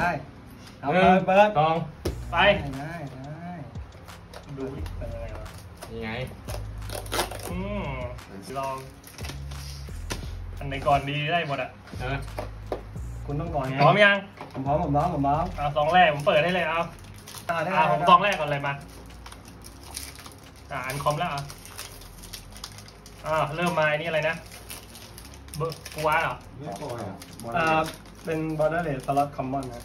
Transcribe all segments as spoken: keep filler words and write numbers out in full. ได้เอาเปิดเปิดกองไปได้ได้ดูเป็นยังไงวะยังไงอืมลองอันไหนก่อนดีได้หมดอ่ะเออคุณต้องก่อนไงพร้อมยังผมพร้อมผมพร้อมผมพร้อมเอาสองแรกผมเปิดให้เลยเอาเอาผมสองแรกก่อนเลยมาอ่านคอมแล้วอ่ะอ่าเริ่มมาอันนี้อะไรนะเบอร์กัวเหรออ่าเป็นบอร์เดอร์เลสสล็อตคอมมอนนะ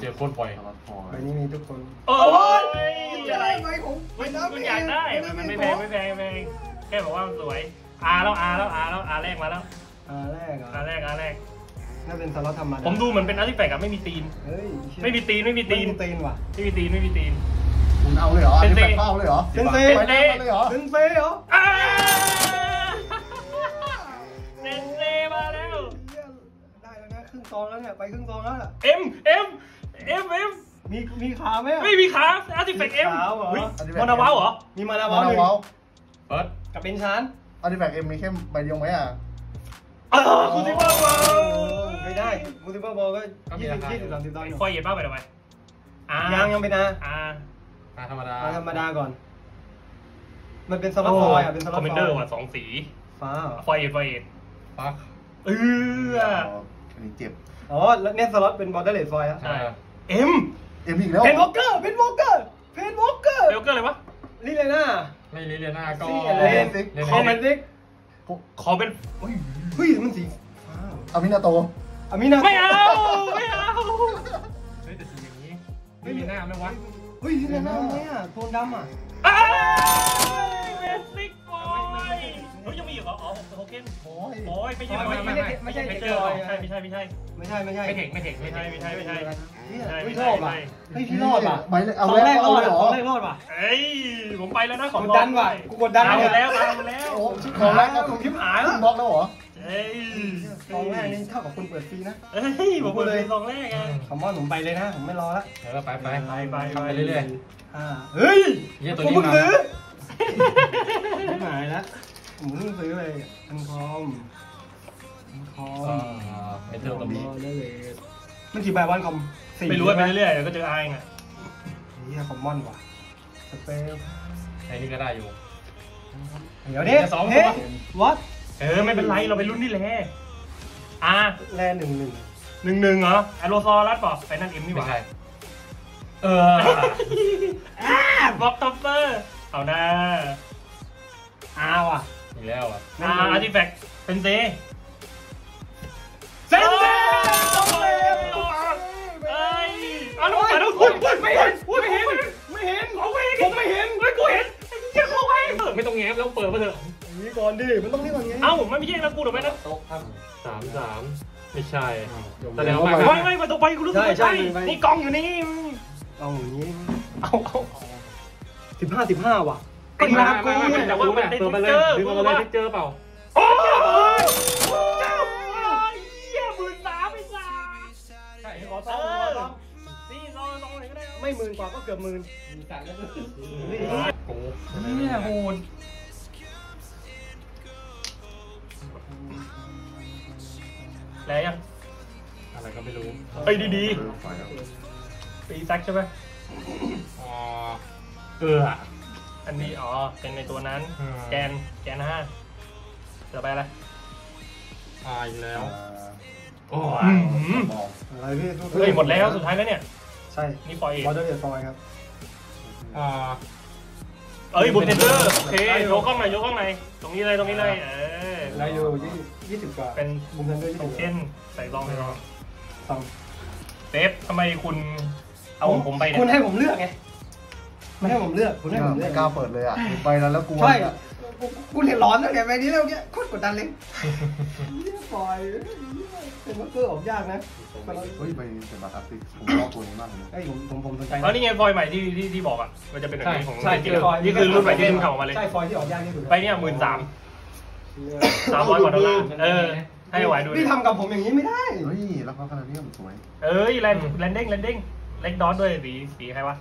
เจอโคตรบ่อยใบนี้มีทุกคนโอ้ยอะไรไหมผมไม่ได้ไม่อยากได้มันไม่แพงไม่แพงไม่แพงแค่บอกว่ามันสวยอาแล้วอาแล้วอาแล้วอาแรกมาแล้วอาแรกอาแรกอาแรกน่าเป็นสล็อตธรรมดาผมดูเหมือนเป็นอาร์ติแฟกต์อะไม่มีตีนไม่มีตีนไม่มีตีนตีนว่ะไม่มีตีนไม่มีตีนคุณเอาเลยเหรออาร์ติแฟกต์เอาเลยเหรอเซนเซ่ไปเลยเหรอเซนเซ่เหรอเซนเซ่มาแล้วได้แล้วนะครึ่งซองแล้วเนี่ยไปครึ่งซองแล้วเอ็มเอ็มเอ็มเอ็มมีมีขาไหมไม่มีขาอาร์ติแฟกต์เอ็มมานาวาเหรอมีมานาวาหนึ่งเปิดกับเป็นชั้นอาร์ติแฟกต์เอ็มมีแค่ใบเดียวไหมอะมูติเบอร์บอลไม่ได้มูติเบอร์บอลก็ยี่สิบยี่สิบสามสิบตอนคอยเย็นบ้าไปหรือไม่ยังยังเป็นอาอาธรรมดาธรรมดาก่อนมันเป็นสล็อตคอยอ่ะเป็นสล็อตคอมเมนเดอร์ว่ะสองสีฟ้าคอยเย็นคอยเย็นฟักเอออันนี้เจ็บอ๋อแล้วเนี่ยสล็อตเป็นบอลได้เลทฟอยอ่ะใช่เอ็มเอ็มอีกแล้วเพนวอลเกอร์เพนวอลเกอร์เพนวอลเกอร์เพนวอลเกอร์อะไรวะลิเลน่าไม่ลิเลน่าก็คอมเมนติกขอเป็นเฮ้ยมันสีอามินาโตอามินาไม่เอาไม่เอาเฮ้ยแต่สีอย่างนี้ไม่มีหน้าไม่วะเฮ้ยมีหน้าไหมอ่ะโทนดำอ่ะเอ้ยเบสิกบอยเขายังมีอยู่เหรออ๋อโทเก้นโอ้ยโอ้ยไม่ใช่ไม่ใช่ไม่ใช่ไม่ใช่ไม่ใช่ไม่ใช่ไม่ใช่ไม่ใช่ไม่ใช่ไม่ใช่ไม่ใช่ไม่ใช่ไม่ใช่ไม่รอดป่ะไม่พี่รอดป่ะไปเลยเอาแรกรอดเหรอแรกรอดป่ะเฮ้ยผมไปแล้วนะของดันว่ะกูกดดันมาแล้วมาแล้วของแรกก็ของทิพย์หายแล้วบล็อกแล้วเหรอเฮ้ยซองแรกนี่เท่ากับคุณเปิดฟรีนะเฮ้ยผมเปิดเลยซองแรกไงคำว่าผมไปเลยนะผมไม่รอละเออไปไปไปไปไปเรื่อยๆอ่าเฮ้ยผมเพิ่งซื้อหายแล้วผมเพิ่งซื้อเลยอันคอมอันคอมไปเติมกับบีมันกี่ใบวันคอมสี่ไม่รู้ไปเรื่อยๆเดี๋ยวก็เจอไอ้ไงเฮียคอมมอนว่ะสเปลไอ้นี่ก็ได้อยู่เดี๋ยวนี้สองตัววัดเออไม่เป็นไรเราไปรุ่นนี่แหละอ่ะแร่หนึ่งหนึ่งหนึ่งหนึ่งเหรอแอโรซอรัสป่ะไปนั่นเอ็มนี่หว่าเอออ่าบ็อกท็อปเปอร์เอาหน้าอ้าวอ่ะอีกแล้วอ่ะอ่าอาร์ติแฟกต์เป็นเซเซนเซ่เอ้ยอ้าวแล้วคุณไม่เห็นไม่เห็นไม่เห็นผมไม่เห็นไม่กูเห็นเจ้าไว้ไม่ต้องแง้มแล้วเปิดมาเถอะนี่ก่อนดิมันต้องนี่ก่อนไงเอ้ามันไม่ใช่นะกูถูกไหมนะโต๊ะครับสามสามไม่ใช่แต่แล้วไม่ไม่ไม่มาตรงไปกูรู้สึกไม่ใช่นี่กองอยู่นี่กองอยู่นี่เอาเอาสิบห้าสิบห้าว่ะไอ้มากูแต่ว่ามันได้เจอกูว่าได้เจอเปล่าโอ้ยเจ้าเยี่ยหมื่นสามไปสามใช่ขอต้องขอต้องนี่ลองลองอะไรก็ได้ไม่หมื่นกว่าก็เกือบหมื่นมีสั่งแล้วนี่นี่โหดแล้วยังอะไรก็ไม่รู้เอ้ยดีๆปีซักใช่ไหมอ๋อเกลืออันนี้อ๋อเป็นในตัวนั้นแกนแกนห้าเดี๋ยวไปอะไรตายแล้วโอ้ยอะไรพี่เฮ้ยหมดแล้วสุดท้ายแล้วเนี่ยใช่นี่ปล่อยบอลเดอร์เดอร์ปล่อยครับอ่าเอ้ยบุตรเดอร์โอเคโยกข้างไหนโยกข้างไหนตรงนี้เลยตรงนี้เลยเออได้อยู่ยี่สิบกว่าเป็นบุตรเดอร์โอเคใส่รองเลยรองสองเซฟทำไมคุณเอาผมไปคุณให้ผมเลือกไงไม่ให้ผมเลือกคุณให้ผมเลือกกล้าเปิดเลยอ่ะไปแล้วแล้วกูใช่กูเห็นร้อนแล้วเนี่ยไปนี้แล้วเนี่ยโคตรกดดันเลยปล่อยเป็นมาเกอร์ออกยากนะเฮ้ยไปเป็นมาทับติผมชอบตัวนี้มากเลยไอ้ผมผมผมสนใจแล้วนี่ไงฟอยใหม่ที่ที่ที่บอกอ่ะมันจะเป็นแบบนี้ของใช่นี่คือรุ่นใหม่ที่เข่ามาเลยใช่ฟอยที่ออกยากที่สุดไปเนี่ยหมื่นสามสามร้อยกว่าดอลลาร์เออให้ไหวดูพี่ทำกับผมอย่างนี้ไม่ได้เฮ้ยแล้วเขาขนาดนี้มันสวยเอ้ยแลนแลนดิ้งแลนดิ้งเล็กดอทด้วยสีสีใครวะ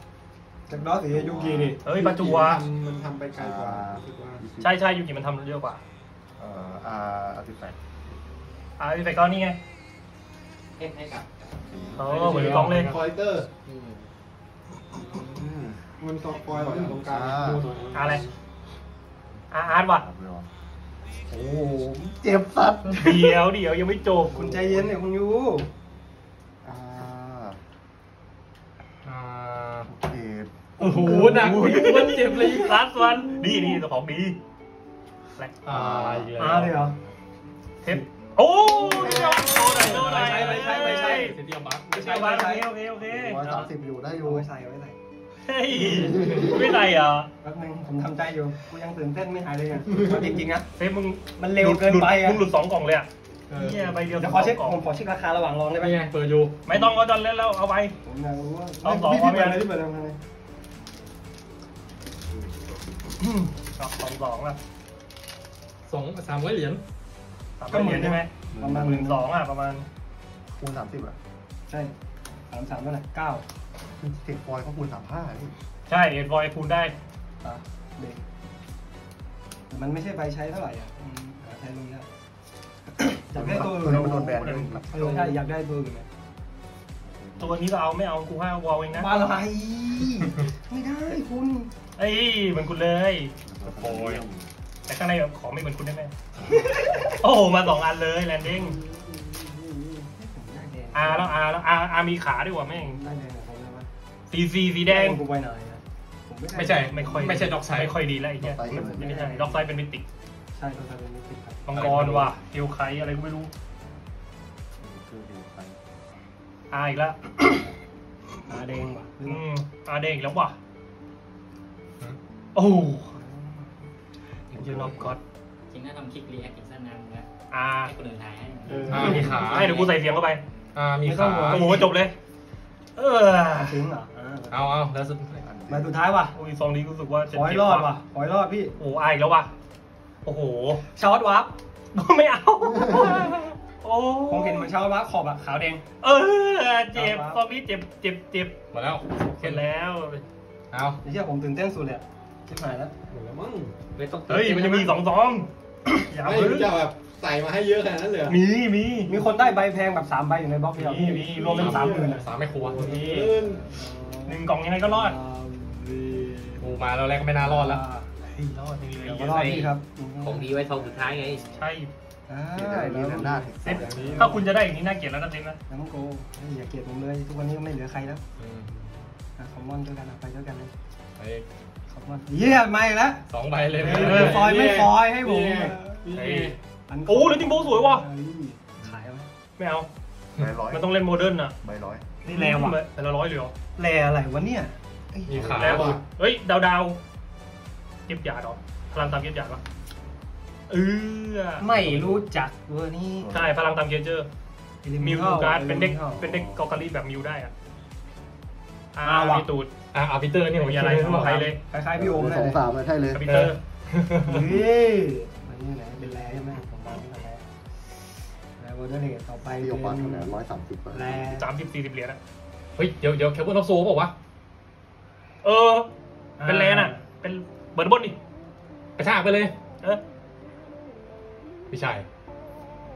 จากดอทสียูกินี่เฮ้ยปัจจุบันมันทำไปไกลกว่าใช่ใช่ยูกิมันทำเยอะกว่าเอ่ออาร์ติแฟกต์ อ่าอีเฟกต์นี่ไงเอ็กซ์ให้กับโอ้เหมือนกองเล่นคอยเตอร์มันซอกคอยหรอตรงกลางอะไรอาร์ตวะโอ้เจ็บสัตว์เดี๋ยวเดี๋ยวยังไม่จบคุณใจเย็นเนี่ยคุณยูอ่าอ่าเจ็บโอ้โหหนักมันเจ็บเลยคลาสวันนี่นี่ตัวของดีอะไรอ่าเลยเหรอเทปโอ้ยโดนโดนใช้ไปใช้ไปใช้เสียเดียวบั๊กไม่ใช่บั๊กโอเคโอเคโอเคสามสิบอยู่ได้อยู่ไม่ใส่ไม่ใส่ไม่ไรอ่ะแป๊บนึงผมทำใจอยู่กูยังตื่นเต้นไม่หายเลยอ่ะจริงจริงอ่ะเฮ้ยมึงมันเร็วเกินไปอ่ะมึงหลุดสองกล่องเลยอ่ะเนี่ยใบเดียวจะขอเช็คผมขอเช็คราคาระหว่างรองได้ไหมไงเปิดอยู่ไม่ต้องก็ดันเล่นแล้วเอาไปผมอยากรู้ว่าต้องสองความยันเลยที่เปิดทำอะไรสองสองอ่ะสองสามร้อยเหรียญก็เหมือนใช่ไหมประมาณหมื่นสองอ่ะประมาณคูณสามสิบอ่ะใช่สามสามเท่าไหร่เก้าเทคบอยเขาคูณสามห้าใช่เทคบอยคูณได้เด็กแต่มันไม่ใช่ใบใช้เท่าไหร่อ่ะใช้ลงแล้วอยากได้ตัวอื่นมันโดนแบนเลยใช่อยากได้ตัวอื่นตัวนี้เราเอาไม่เอากูห้าวอลเองนะอะไรไม่ได้คุณไอ้เหมือนคุณเลยโบยแต่ข้างในของไม่เหมือนคุณได้ไหมโอ้มาสองอันเลยแลนดิ้งอาร์แล้วอาร์แล้วอาร์อาร์มีขาด้วยวะแม่งสีสีสีแดงไม่ใช่ไม่ค่อยไม่ใช่ดอกไซด์ไม่ค่อยดีแล้วไอ้เนี้ยไม่ใช่ดอกไซด์เป็นมิติใช่ดอกไซด์เป็นมิติครับมังกรว่ะเดียวไคอะไรก็ไม่รู้อาร์อีกแล้วอาร์แดงว่ะอืมอาร์แดงอีกแล้วว่ะโอ้ยูนอฟก็ตจริงน่าทำคลิปรีแอคอีกสักนานนะอ่าให้คนอื่นถ่ายให้อ่ามีขาให้เดี๋ยวกูใส่เสียงเข้าไปอ่ามีขาโอ้โหจบเลยเออถึงเหรอเอาเอาแล้วสุดมาสุดท้ายว่ะโอ้ยซองนี้รู้สึกว่าจะรอดว่ะขอให้รอดพี่โอ้อายแล้วว่ะโอ้โหช็อตวับไม่เอาโอ้ผมเห็นเหมือนช็อตวับขอบอะขาวแดงเออเจ็บซองนี้เจ็บเจ็บเจ็บหมดแล้วเสร็จแล้วเอาเชื่อผมตื่นเต้นสุดเลยชิบหายแล้วมึงไม่ต้องเฮ้ยมันจะมีสองซองอย่าพึ่งจะแบบใส่มาให้เยอะขนาดนั้นเลยมีมีมีคนได้ใบแพงแบบสามใบอยู่ในบล็อกเดียวมีมีรวมเป็นสามหมื่นสามไม่ครัวหนึ่งกล่องยังไงก็รอดกูมาแล้วแรกก็ไม่น่ารอดแล้วรอดนี่เลยรอดนี่ครับของดีไว้ทองสุดท้ายไงใช่ได้แล้วถ้าคุณจะได้อย่างนี้น่าเกลียดแล้วนะเต็มนะน้ำโก้อย่าเกลียดผมเลยทุกวันนี้ไม่เหลือใครแล้วคอมมอนด้วยกันไปด้วยกันเลยเยี่ยมไม่ละสองใบเลยฟอยไม่ฟอยให้ผมโอ้แล้วจิงโบ้สวยว่ะขายไหมไม่เอามันต้องเล่นโมเดิร์นนะใบร้อยนี่แรงว่ะแต่ละร้อยเหลือแรงอะไรวะเนี่ยมีขายแล้วเฮ้ยดาวดาวเก็บหยาดหรอพลังตามเก็บหยาดปะเออไม่รู้จักเวอร์นี่ใช่พลังตามเกจเจอร์มิวการ์ดเป็นเด็กเป็นเด็กกอการีแบบมิวได้อะอาวีตูดอาอาพีเตอร์นี่ผมมีอะไรทั่วไปเลยคล้ายๆพี่โอมเลยสองสามเลยใช่เลยพีเตอร์นี่มันนี่อะไรเป็นแร่ใช่ไหมของบ้านนี่อะไรแร่วอเตอร์เลดต่อไปยกบ้านคนละร้อยสามสิบแร่สามสิบสี่สิบเหรียญนะเฮ้ยเดี๋ยวเดี๋ยวแคปเปอร์น็อกโซ่บอกว่าเออเป็นแร่น่ะเป็นเบิร์ดบอลดิกระชากไปเลยเออพี่ชาย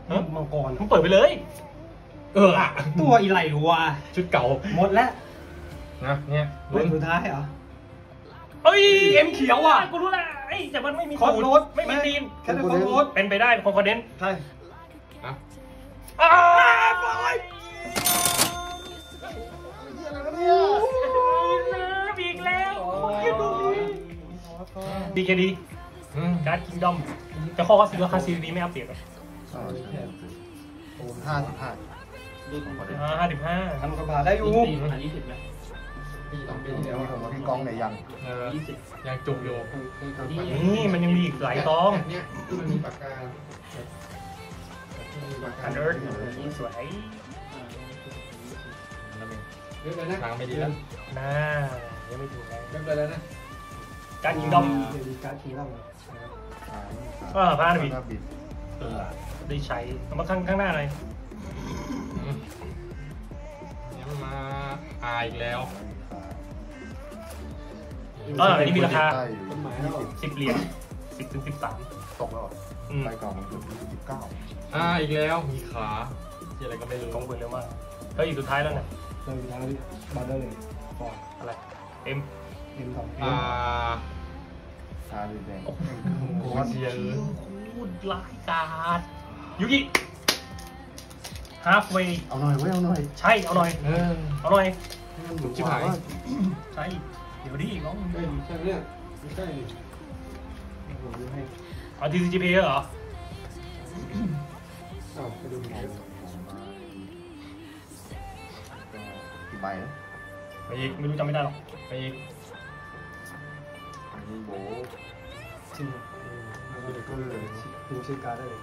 ฮะมังกรต้องเปิดไปเลยเออตัวอีไหลวัวชุดเก่าหมดแล้วนะเนี่ยรุ่นสุดท้ายเหรอเอ้ยเอ็มเขียวอ่ะกูรู้แล้วไอ้แต่มันไม่มีคอนโรดไม่มีตีนแค่เป็นคอนโรดเป็นไปได้เป็นคอนเดนใช่อะอ้าวบอยอีกแล้วคิดดูดิดีแค่ดีการ์ดคิงดอมแต่ข้อว่าซื้อราคาซีรีส์ไม่อัพเดทหรอโอ้ห้าสิบห้าห้าสิบห้าทำกระบาดได้อยู่พี่กองไหนยังยังจุกอยู่นี่มันยังมีอีกหลายกองมันมีปากกาอันเดิร์ดสวยเรียบร้อยนะทางไม่ดีแล้วน่ายังไม่ถูกเลยเรียบร้อยแล้วนะการยิงดอมการขี่ดอมก็พลาดบิดได้ใช้เอามาข้างข้างหน้าเลยยังมาอายอีกแล้วก็อันนี้มีราคาสิบเหรียญสิบถึงสิบสามตกแล้ว ใบเก่าของผมสิบเก้าอ่าอีกแล้วมีขาที่อะไรก็ไม่รู้กองปืนเร็วมากแล้วอีกสุดท้ายแล้วเนี่ยตัวสุดท้ายบาร์เดอร์เลยฟอร์อะไรเอ็มเอ็มสองอ่าซาดิเดนโคตรเยอะพูดลักการยูกิฮาร์ฟเวย์เอาหน่อยเว้ยเอาหน่อยใช่เอาหน่อยเอาหน่อยชิบหายใช่เดี๋ยวดิน้องใช่ใช่เนี่ยใช่เอาทีซีจีพีเหรอเอาไปดูหน่อยกี่ใบแล้วไปอีกไม่รู้จำไม่ได้หรอกไปอีกอันนี้โบจริงมันก็เด็กก็เลยดูเช็คการได้เลย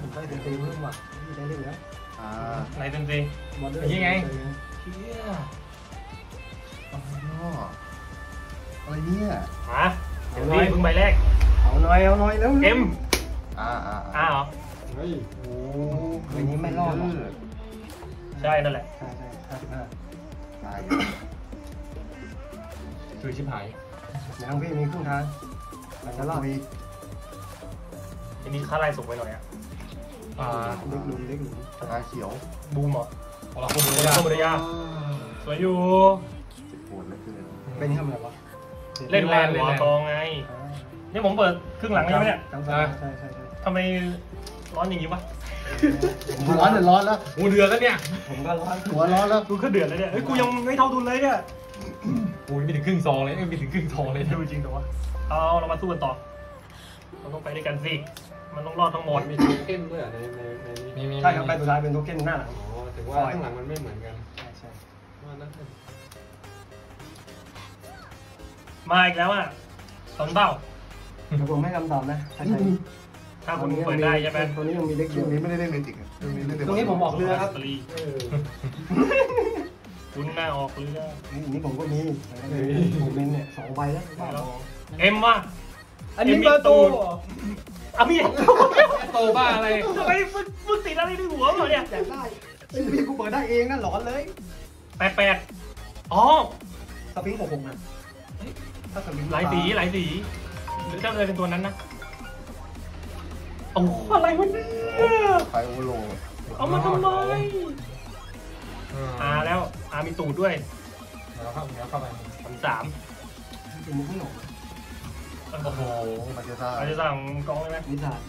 ผมได้เต็มตีเพิ่มว่ะนี่ได้เล่นแล้วอ่าไหนเต็มตียังไงเชี่ยอะไรเนี่ยฮะเดี๋ยวนี้เพิ่งใบแรกเอาหน่อยเอาหน่อยแล้วเอ็มอ่าอ่าอ่าเหรอเฮ้ยโอ้วันนี้ไม่รอดใช่นั่นแหละใช่ใช่ห้าสิบห้าตายคือชิบหายแล้วพี่มีครึ่งทางมันจะรอดอันนี้ค่าไล่สุกไว้หน่อยอ่ะอ่าเล็กหนุ่มเล็กหนุ่มตาเขียวบูมเหรอเราคนดูเราคนดูย่าสวยอยู่เป็นทำอะไรวะเล่นแรงหัวกองไงนี่ผมเปิดครึ่งหลังใช่ไหมเนี่ยใช่ใช่ทำไมร้อนอย่างนี้วะผมร้อนเดือดร้อนแล้วกูเดือดแล้วเนี่ยผมก็ร้อนหัวร้อนแล้วกูก็เดือดแล้วเนี่ยเฮ้ยกูยังไม่เท่าทุนเลยเนี่ยกูไม่ถึงครึ่งซองเลยไม่ถึงครึ่งทองเลยดูจริงแต่ว่าเอาเรามาสู้กันต่อเราต้องไปด้วยกันสิมันต้องรอดทั้งหมดมีโทเค็นด้วยในในในใช่ครับไปสุดท้ายเป็นโทเค็นหน้าหลังอ๋อแต่ว่าข้างหลังมันไม่เหมือนกันใช่ว่านั่นมาอีกแล้วอ่ะสนเปล่าผมไม่คำตอบนะถ้าผมเปิดได้ใช่ไหมตัวนี้ยังมีเล็กอยู่นี้ไม่ได้เล่นเมจิกตัวนี้ผมออกเรือครับคุณน่าออกเรือนี่ผมก็มีผมเป็นเนี่ยสองใบแล้วเอ็มว่ะอันนี้เบอร์ตูเอาพี่โตบ้าอะไรทำไมมึงติดอะไรในหัวเหรอเนี่ยอยากได้พี่กูเปิดได้เองนั่นหลอนเลยแปดแปดอ๋อสปริงหกหกนะหลายสีหลายสีหรือเจ้าเลยเป็นตัวนั้นนะโอ้อะไรวะเนี่ยไฟโอโลเอามาทำไมอาแล้วอามีตูดด้วยแล้วเข้าแล้วเข้าไปสามสามเป็นมุกหนุ่มโอ้โหมาเจอซ่ามาเจอซ่าของกองใช่ไหม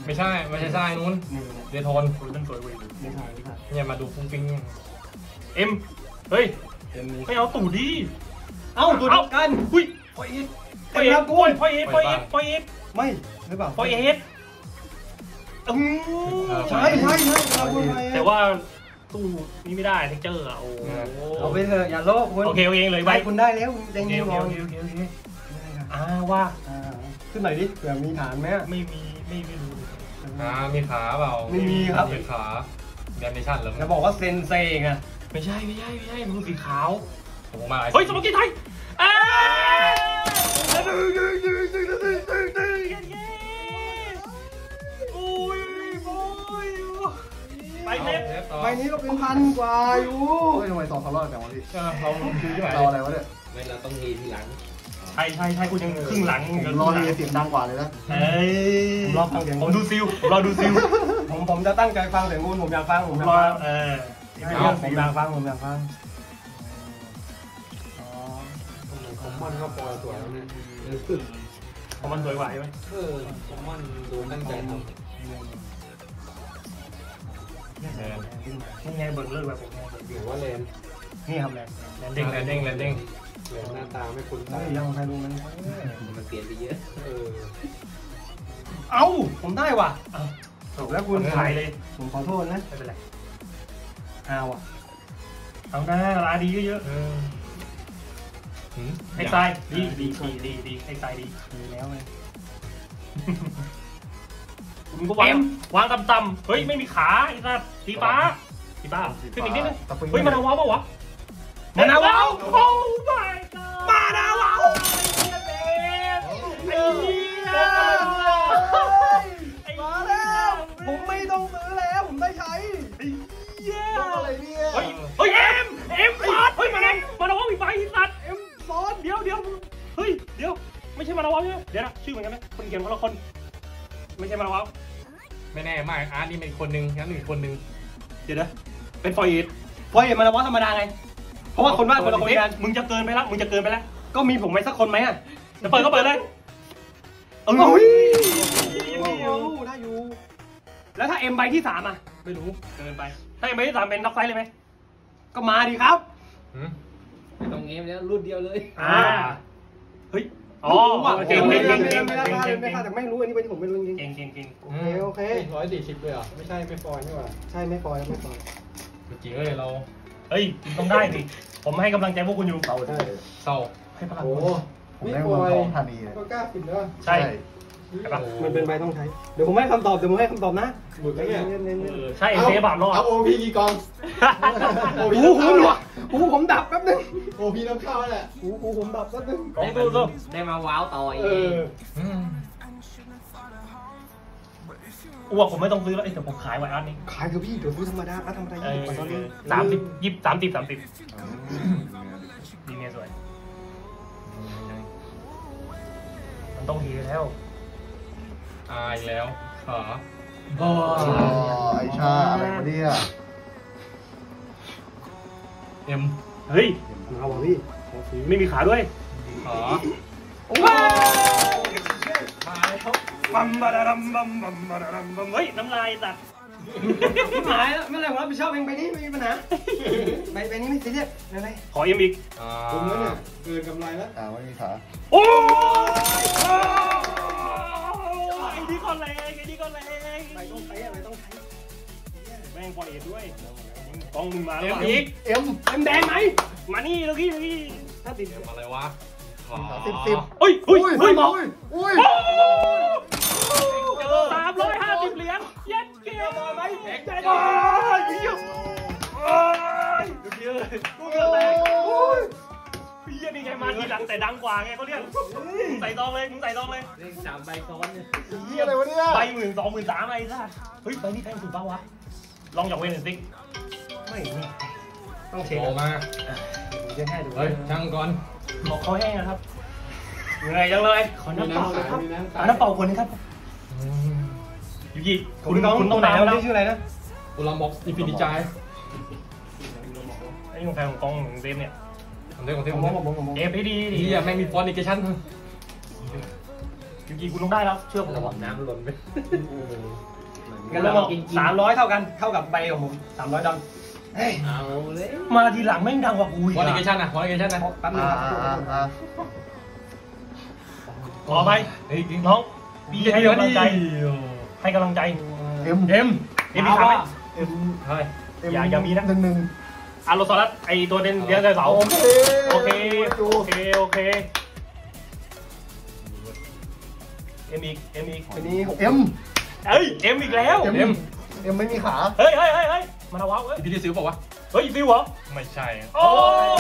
ไม่ใช่มาเจอซ่านู้นเดทอนคุณเป็นสวยเว้ยเนี่ยมาดูฟุ้งฟิ้งเอ็มเฮ้ยไม่เอาตูดดิเอาตูดกันอุ้ยปล่อยเอ็ดปล่อยเอ็ดปล่อยเอ็ดปล่อยเอ็ดปล่อยเอ็ดไม่หรือเปล่าปล่อยเอ็ดใช่ใช่ใช่แต่ว่าตู้นี้ไม่ได้เทคเจอร์อ่ะโอ้เอาไปเถอะอย่าโลภคุณโอเคเองเลยไปคุณได้แล้วเด้งยิ้มองอ่าว่าขึ้นหน่อยดิเผื่อมีฐานไหมไม่มีไม่ไม่รู้อ่ามีขาเปล่าไม่มีครับมีขาแดนเนชั่นแล้วจะบอกว่าเซนเซงอ่ะไม่ใช่ไม่ใช่ไม่ใช่มันสีขาวผมมาเฮ้ยสมกีไทยเอ้ไปเน็ตไปนี้เราเป็นพันกว่าอยู่ทำไมสองสามรอบแต่วันนี้เราเราอะไรวะเนี่ยไม่เราต้องมีทีหลังใช่ใช่ใช่กูยังครึ่งหลังรอเสียงดังกว่าเลยนะเฮ้ยผมรอฟังเสียงผมดูซิลรอดูซิลผมผมจะตั้งใจฟังเสียงคุณผมอยากฟังผมรอเออผมอยากฟังผมอยากฟังอ๋อคอมมอนก็ปล่อยสวยแล้วเนี่ยคอมมอนสวยกว่าใช่ไหมเออคอมมอนดูตั้งใจทำนี่ไงเบิกเลิกแบบผมหรือว่าเลนนี่ครับเลนเลนเด้งเลนเด้งเลนเด้งหน้าตาไม่คุ้นตายังใครรู้มันมันเปลี่ยนไปเยอะเอ้าผมได้ว่ะถูกแล้วคุณขายเลยผมขอโทษนะไม่เป็นไรเอาว่ะเอาหน้าลาดีเยอะๆให้ตายดีดีดีดีให้ตายดีดีแล้วไงคุณก็วางวางต่ำๆเฮ้ยไม่มีขาไอ้สัสสีฟ้าสีฟ้าขึ้นอีกนิดนึงเฮ้ยมานาวาวปะวะมานาวาวโอ้ my god มานาวาวไอ้เหี้ยมาแล้วผมไม่ต้องซื้อแล้วผมได้ใช้ไอ้เหี้ยอะไรเนี่ยเฮ้ยเฮ้ยเอ็มเอ็มฟอสเฮ้ยมาแล้วมานาวาวอีกไปไอ้สัสเอ็มฟอสเดี๋ยวเดี๋ยวเฮ้ยเดี๋ยวไม่ใช่มานาวาวใช่ไหมเดี๋ยวนะชื่อเหมือนกันไหมคนเขียนเขา คนไม่ใช่มาแล้วไม่แน่มากอาร์ตนี่เป็นคนหนึ่งงั้นหนึ่งคนหนึ่งเดี๋ยวนะเป็นฟอยด์ฟอยด์มาแล้วว่าธรรมดาไงเพราะว่าคนว่าคนละคนกันมึงจะเกินไปแล้วมึงจะเกินไปแล้วก็มีผมไว้สักคนไหมอ่ะจะเปิดก็เปิดเลยเอ้ยได้อยู่แล้วถ้าเอ็มใบที่สามอ่ะไม่รู้เกินไปถ้าเอ็มใบที่สามเป็นรับไซส์เลยไหมก็มาดีครับตรงนี้มันรุ่นเดียวเลยอ่าเฮ้ยอ๋อเก่งเก่งเก่งเก่งไม่ได้ไม่ได้แต่ไม่รู้อันนี้เป็นผมไม่รู้จริงเก่งเก่งเก่งโอเคโอเคร้อยสี่สิบเลยอ่ะไม่ใช่ไม่ฟอยใช่ป่ะใช่ไม่ฟอยไม่ฟอยจริงเลยเราเฮ้ยต้องได้สิผมให้กำลังใจพวกคุณอยู่เศร้าเศร้าให้พลังโอ้ไม่ฟอยก็กล้าผิดแล้วใช่มันเป็นใบต้องใช้เดี๋ยวผมให้คำตอบเดี๋ยวผมให้คำตอบนะหมดแล้วเนี่ยใช่เซฟบาปรอดเอาโอพีกี่กองโอ้โหหนัวโอ้โหผมดับแป๊บนึงโอพีน้ำข้าวแหละโอ้โหผมดับแป๊บนึงได้ดูดูได้มาว้าวต่ออีกอ้วกผมไม่ต้องซื้อแล้วไอ้แต่ผมขายไว้อันนี้ขายคือพี่เดี๋ยวซื้อธรรมดาอันธรรมดายี่สิบตอนนี้สามสิบยี่สิบสามสิบสามสิบดีเนี่ยสวยมันต้องดีแล้วอายแล้วขอโอ้ไอชาอะไรมาเนี่ยเอ็มเฮ้ยเอาวะพี่ไม่มีขาด้วยขอโอ้บัมบารัมบัมบัมบารัมบัมเฮ้ยน้ำลายตัดหายแล้วไม่ไรผมรับผิดชอบเองไปนี่ไม่มีปัญหาไปไปนี่ไม่ซีเรียสอะไรขอเอ็มอีกตรงนั้นน่ะเกินกำไรแล้วอ่าไม่มีขาโอ้ไอ้นี่ก็แรงไอ้นี่ก็แรงไม่ต้องใช้ไม่ต้องใช้แม่งปล่อยเอ็ดด้วยต้องมึงมาแล้วอีกเอ็มเอ็มแดงไหมมานี่เราพี่พี่ถ้าติดอะไรวะสิบสิบเฮ้ยเฮ้ยเฮ้ยมองอุ้ยสามร้อยห้าสิบเหรียญเย็ดเกลียวมาไหมแข็งใจโอ้ยเยี่ยมโอ้ยดูเยอะดูเยอะแรงโอ้ยพี่เยี่ยมนี่ไงมาทีหลังแต่ดังกว่าไงเขาเรียกใส่ตองเลยมึงใส่ตองเลยเรียกสามใบซ้อนเนี่ยเยี่ยมอะไรวะเนี่ยใบหมื่นสองหมื่นสามอะไรล่ะเฮ้ยใบนี้ใครถูกบ้างวะลองหยอกเวนิสติกไม่ต้องเช็คออกมาเช็คให้ดูเฮ้ยช่างก่อนบอกเขาแห้งนะครับเหนื่อยจังเลยขอน้ำเปล่าเลยครับขอน้ำเปล่าคนนี้ครับยูกิคุณคุณต้องไหนแล้วนะชื่ออะไรนะอุลามอกอินฟินิจายไอ้ของใครของกองของเซฟเนี่ยของเซฟของเซฟเอฟดีดีอ่ะไม่มีฟอนต์อีกชั้นยูกิคุณต้องได้แล้วเชื่อผมระวังน้ำหล่นไปกันแล้วสามร้อยเท่ากันเท่ากับใบของผมสามร้อยดอลมาทีหลังไม่ดังกว่ากูอีกนะวอลเลย์ชั่นนะวอลเลย์ชั่นนะแป๊บนึงขอไปน้องพี่ให้กำลังใจให้กำลังใจเอ็มเอ็มเอ็มมีขาไหมเอ็มเฮ้ยอย่าอย่ามีนะหนึ่งหนึ่งอาร์โรซอรัสไอตัวเด่นเดียร์ไดโนโอเคโอเคโอเคเอ็มอีกเอ็มอีกวันนี้เอ็มเอ้ยเอ็มอีกแล้วเอ็มเอ็มไม่มีขาเฮ้ยเฮ้ยเฮ้ยมันเอาว้าวเอ้ยพี่ที่ซื้อบอกว่าเฮ้ยฟิวเหรอไม่ใช่โอ้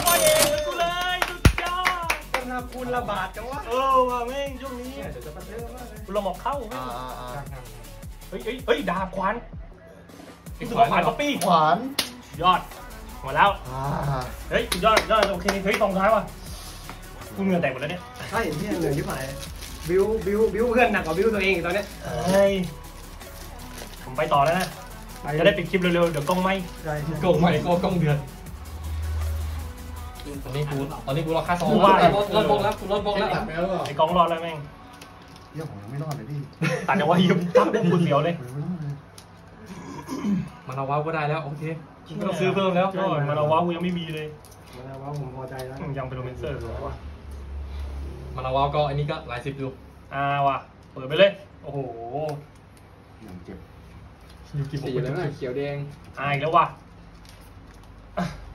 ไปเองกูเลยสุดยอดต้นทำคุณระบาดจังวะเออว่าแม่งช่วงนี้เดี๋ยวจะไปเจอว่าคุณละหมอกเข้าเฮ้ยเฮ้ยดาบขวานสุดยอดขวานก็ปี้ขวานยอดหมดแล้วเฮ้ยสุดยอดยอดโอเคเฮ้ยตรงท้ายว่ะกูเงินแตกหมดแล้วเนี่ยใช่เนี่ยเหนื่อยที่ไหนบิวบิวบิวเพื่อนหนักกว่าบิวตัวเองอีกตอนนี้เฮ้ยผมไปต่อแล้วนะจะได้ปิดคลิปเร็วๆเดี๋ยวกล้องไหมกล้องไหมก็กล้องเดือดตอนนี้กูตอนนี้กูรอค่าซองรอดบงแล้วรอดบงแล้วไอ้กล้องรอดแล้วแม่งเยี่ยมผมยังไม่รอดเลยพี่ตัดเอาว่ายิ้มตัดได้บุญเดียวเลยมันเอาว้าวก็ได้แล้วโอเคไม่ต้องซื้อเพิ่มแล้วมันเอาว้าวกูยังไม่มีเลยมันเอาว้าวผมพอใจแล้วยังเป็นโรแมนเซอร์หรอวะมันเอาว้าวก็อันนี้ก็หลายสิบดูอ่าว่ะเปิดไปเลยโอ้โหยังเจ็บยูกิสีแล้วนะเขียวแดงอายแล้ววะ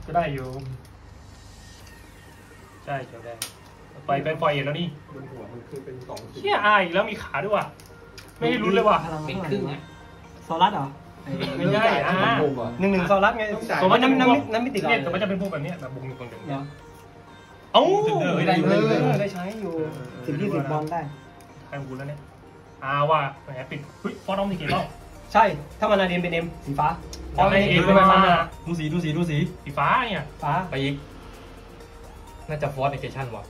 ก็ได้อยู่ใช่เขียวแดงไปไปปล่อยเห็นแล้วนี่บนหัวมันคือเป็นสองเขี้ยอายแล้วมีขาด้วยว่ะไม่รู้เลยว่ะเป็นครึ่งไงโซลัสเหรอไม่ใช่หนึ่งหนึ่งโซลัสไงโซลัสน้ำน้ำน้ำไม่ติดเลยแต่มันจะเป็นพวกแบบนี้แบบบุ้งอยู่ตรงนี้เอ้าได้อยู่ได้ใช้อยู่สิบยี่สิบบอลได้ใครบุญแล้วเนี่ยอาว่ะแหมปิดเฮ้ยฟอร์ดอมติดกี่รอบใช่ถ้ามันอะไรเอ็มเป็นเอ็มสีฟ้าเพราะไอเอ็มเป็นฟ้าดูสีดูสีดูสีสีฟ้าเนี่ยฟ้าไปอีกน่าจะฟอสในเกชั่นว่ะ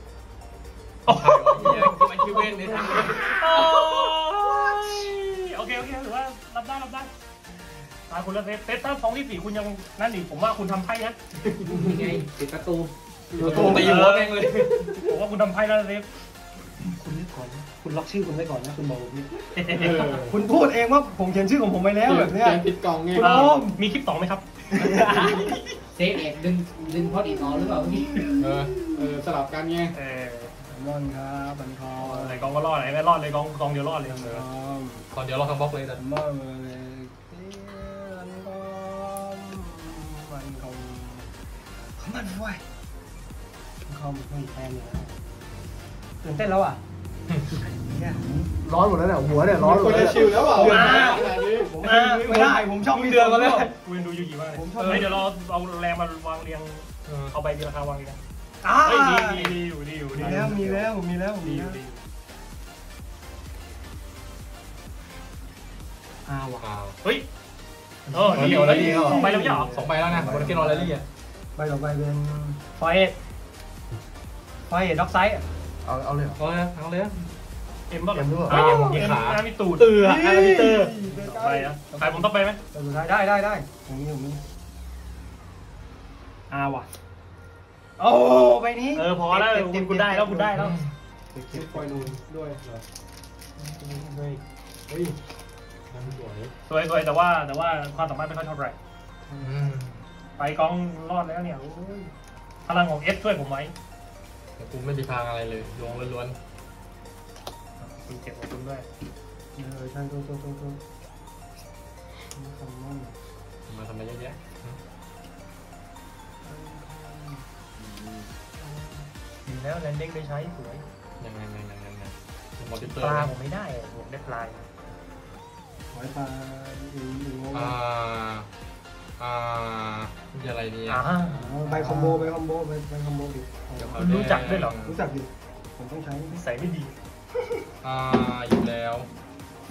โอ้ยคิวเวนเลย โอเคถือว่ารับได้รับได้ตาคุณแล้วเซฟเซฟตั้งสองที่สี่คุณยังนั่นดิผมว่าคุณทำไพ่นะยังไงติดประตูประตูตีหัวแม่งเลยผมว่าคุณทำไพ่แล้วเซฟคุณนึกก่อนนะคุณล็อกชื่อคุณไว้ก่อนนะคุณบอกผมนี่คุณพูดเองว่าผมเขียนชื่อของผมไปแล้วแบบเนี้ยปิดกล่องไงมีคลิปต่อไหมครับเซฟเอกดึงดึงพอดีต่อหรือเปล่าพี่เออเออสลับกันไงเออมอนครับบันคอไหนกองก็รอดไหนไม่รอดเลยกองกองเดียวรอดเลยเออกองเดียวรอดทั้งบล็อกเลยแต่มอนเลยบันคอมเขามันไว้เขาไม่แพ้เลยตื่นเต้นแล้วอ่ะร้อนหมดแล้วเนี่ยหัวเนี่ยร้อนหมดแล้วชิลแล้วเปล่าผมไม่ได้ผมชอบมีเดือนมาแล้วกูยังดูยูกี่มากเลยเดี๋ยวเราเอาแรงมาวางเรียงเอาไปเรียงคาวางเลยนะมีมีอยู่มีอยู่มีแล้วมีแล้วมีแล้วมีอยู่อ้าวเฮ้ยโอ้เดี๋ยวแล้วสองใบแล้วเนี่ยสองใบแล้วนะคนกินรอแล้วเนี่ยใบต่อไปเป็นไฟเอ็ดไฟเอ็ดด็อกไซด์เอาเอาเลยเอาเลยเอาเลยเอ็มบ้าเอ็มด้วยเอ็มมีขามีตูดเตืออะไรมีเตือไปอ่ะไปผมต้องไปไหมได้ได้ได้ผมนี่ผมนี่อาว่ะโอ้ไปนี้เออพอแล้วคุณคุณได้แล้วคุณได้แล้วเก็บคอยนูนด้วยเฮ้ยสวยสวยสวยแต่ว่าแต่ว่าความสามารถไม่ค่อยเท่าไหร่ไปกองรอดแล้วเนี่ยพลังของเอสช่วยผมไหมแต่กูไม่มีทางอะไรเลยลงล้วนๆคุณเก็บของคุณด้วยเออใช่ตรงตรงตรงตรงมาทำมันมาทำอะไรเยอะแยะดีแล้วแลนดิ้งได้ใช้สวยยังไงยังไงยังไงปลาผมไม่ได้ผมได้ปลายหอยปลาอ่าอ่าอะไรเนี่ยไปคอมโบไปคอมโบไปไปคอมโบดิรู้จักด้วยหรอรู้จักดิผมต้องใช้นิสัยไม่ดีอ่าอยู่แล้ว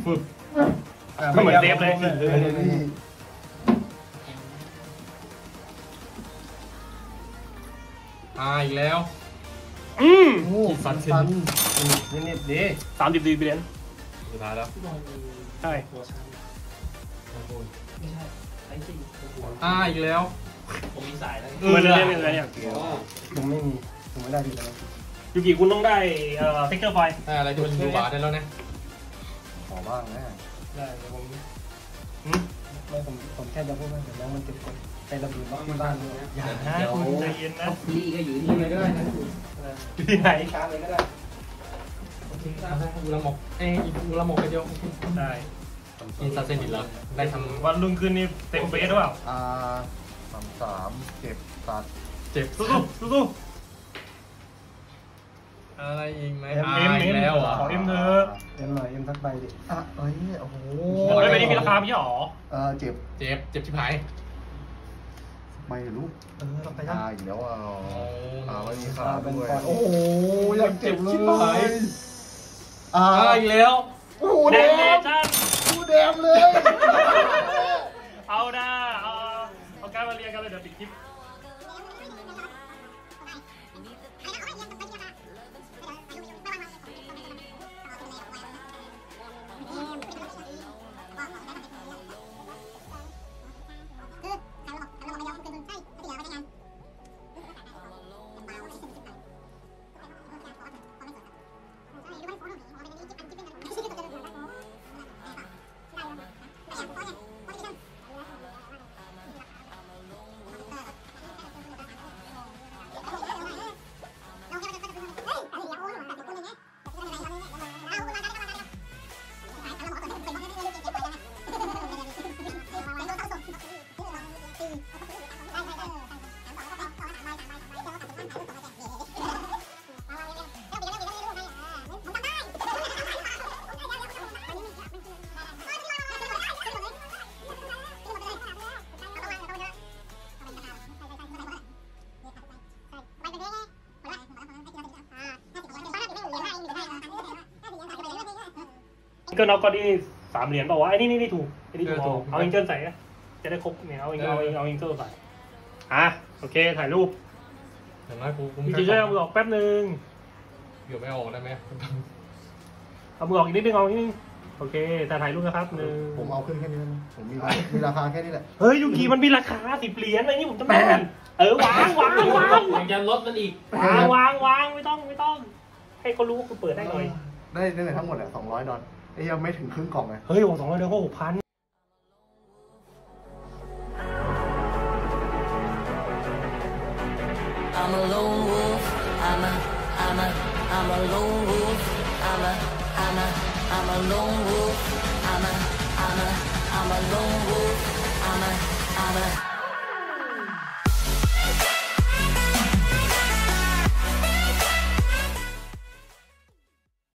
ฟึบไม่เหมือนเดฟเลยอ่าอีกแล้วอืมสันสันนี่นี่ดีสามสิบสี่เปลี่ยนสุดท้ายแล้วใช่ไม่ใช่อ่าอีกแล้วผมมีสายแล้วมันเล่นอะไรอย่างเงี้ยผมไม่มีผมไม่ได้ดีแล้วยูกิคุณต้องได้เอ่อเทคเกอร์ไฟอะไรที่มันดูหวานได้แล้วนะขอบ้างนะได้ผมไม่ผมผมแค่จะพูดว่าเดี๋ยวน้องมันติดคนไประเบียงบ้านบ้านนะอย่านะคุณใจเย็นนะพี่ก็อยู่ที่ไหนก็ได้นะคุณที่ไหนช้าเลยก็ได้โอเคอุลามกเอ้ยอุลามกกันเยอะได้อินซาเซนดิแล้วได้ทำวันรุ่งขึ้นนี่เต็มเฟสหรือเปล่าอ่าสามสามเจ็บตัดเจ็บสู้สู้สู้อะไรอีกไหมเอ็มเอ็มเอ็มแล้วขอเอ็มเถอะเอ็มหน่อยเอ็มทักไปดิอ่ะเอ้ยโอ้โหแล้วไปนี่มีราคาพี่หรอเออเจ็บเจ็บเจ็บชิบหายไม่รู้เออเราไปได้อีกแล้วอ่ะอ่าไม่มีค่าด้วยโอ้โหยังเจ็บชิบหายอ่าอีกแล้วโอ้โหเดมกูเดมเลยเอานะเอาเอาการมาเรียนกันเลยเดี๋ยวปิดคลิปก็น็อกก็ดีสามเหรียญบอกว่าไอ้นี่นี่ถูกไอ้นี่ถูกเอาอิงเกิลใส่นะจะได้ครบเนี่ยเอาอิงเอาอิงเอาอิงเกิลใส่อ่ะโอเคถ่ายรูปเดี๋ยวนะกูกูจะช่วยเอามือออกแป๊บนึงเดี๋ยวไม่ออกได้ไหมเอามือออกอีกนิดนึงเอาอีกนิดนึง โอเคแต่ถ่ายรูปนะครับหนึ่งผมเอาขึ้นแค่นี้นะผมมีมีราคาแค่นี้แหละเฮ้ยยูกิมันมีราคาสิบเหรียญอะไรนี่ผมจะไม่เออวางวางวางยังจะลดมันอีกวางวางวางไม่ต้องไม่ต้องให้เขารู้ว่าคุณเปิดได้เลยได้ได้เลยทั้งหมดอ่ะสองร้อยดอลไอ้ยังไม่ถึงครึ่งกล่องเลยเฮ้ยสองร้อยดอลก็หกพันI'm a lone wolf. I'm a, I'm a, I'm a lone wolf. I'm a, I'm a, I'm a lone wolf. I'm a, I'm a, I'm a lone wolf. I'm a, I'm a.